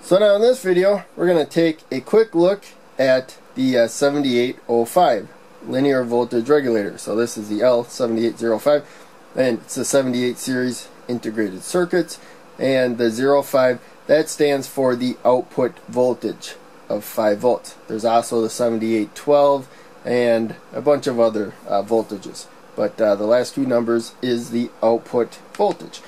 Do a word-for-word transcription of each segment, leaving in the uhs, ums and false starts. So now in this video we're going to take a quick look at the uh, seventy-eight oh five linear voltage regulator. So this is the L seventy-eight oh five, and it's the seventy-eight series integrated circuits, and the oh five, that stands for the output voltage of five volts. There's also the seventy-eight twelve and a bunch of other uh, voltages, but uh, the last two numbers is the output voltage.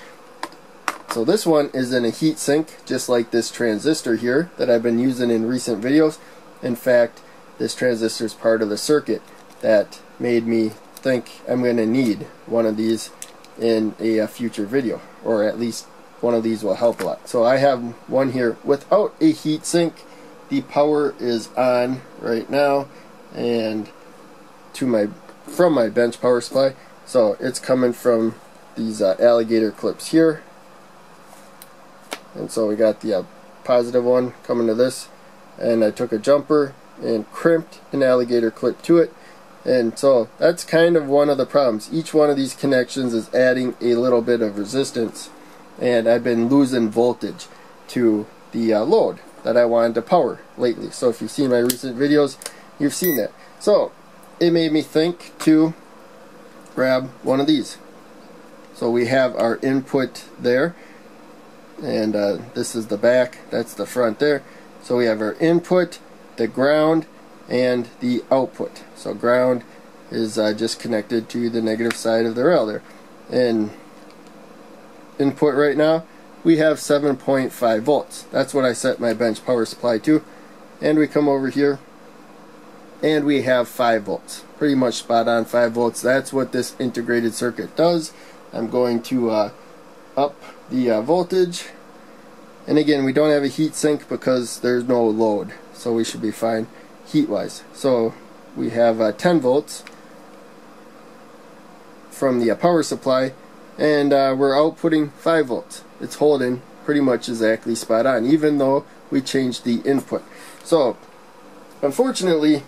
So this one is in a heat sink, just like this transistor here that I've been using in recent videos. In fact, this transistor is part of the circuit that made me think I'm going to need one of these in a, a future video, or at least one of these will help a lot. So I have one here without a heat sink. The power is on right now, and to my from my bench power supply. So it's coming from these uh, alligator clips here, and so we got the uh, positive one coming to this, and I took a jumper and crimped an alligator clip to it. And so that's kind of one of the problems. Each one of these connections is adding a little bit of resistance, and I've been losing voltage to the uh, load that I wanted to power lately. So if you've seen my recent videos, you've seen that. So it made me think to grab one of these. So we have our input there, and uh, this is the back, that's the front there. So we have our input, the ground, and the output. So ground is uh, just connected to the negative side of the rail there. And input right now, we have seven point five volts. That's what I set my bench power supply to. And we come over here, and we have five volts. Pretty much spot on five volts. That's what this integrated circuit does. I'm going to uh, up the uh, voltage. And again, we don't have a heat sink because there's no load, so we should be fine heat-wise. So we have uh, ten volts from the uh, power supply, and uh, we're outputting five volts. It's holding pretty much exactly spot on, even though we changed the input. So unfortunately,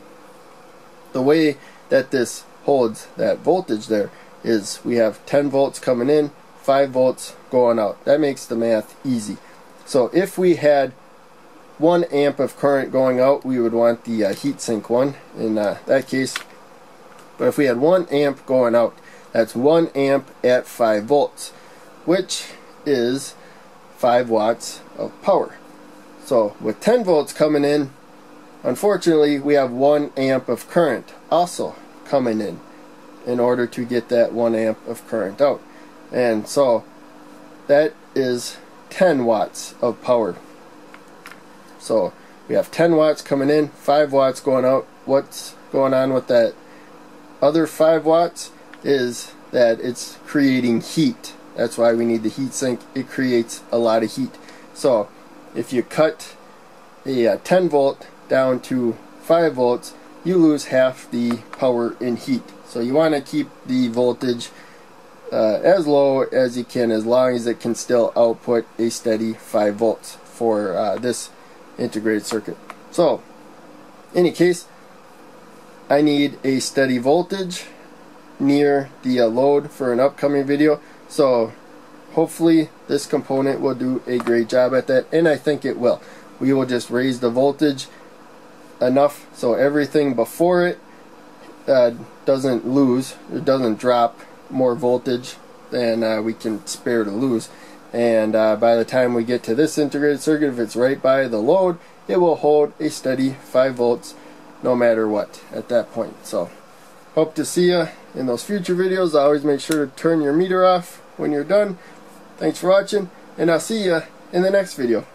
the way that this holds that voltage there is we have ten volts coming in, five volts going out. That makes the math easy. So if we had one amp of current going out, we would want the uh, heatsink one in uh, that case. But if we had one amp going out, that's one amp at five volts, which is five watts of power. So with ten volts coming in, unfortunately, we have one amp of current also coming in in order to get that one amp of current out. And so that is ten watts of power. So we have ten watts coming in, five watts going out. What's going on with that other five watts is that it's creating heat. That's why we need the heat sink. It creates a lot of heat. So if you cut a uh, ten volt down to five volts, you lose half the power in heat. So you want to keep the voltage uh, as low as you can, as long as it can still output a steady five volts for uh, this integrated circuit. So in any case, I need a steady voltage near the uh, load for an upcoming video, so hopefully this component will do a great job at that, and I think it will. We will just raise the voltage enough so everything before it uh, doesn't lose, it doesn't drop more voltage than uh, we can spare to lose. And uh, by the time we get to this integrated circuit, if it's right by the load, it will hold a steady five volts no matter what at that point. So hope to see you in those future videos. Always make sure to turn your meter off when you're done. Thanks for watching, and I'll see you in the next video.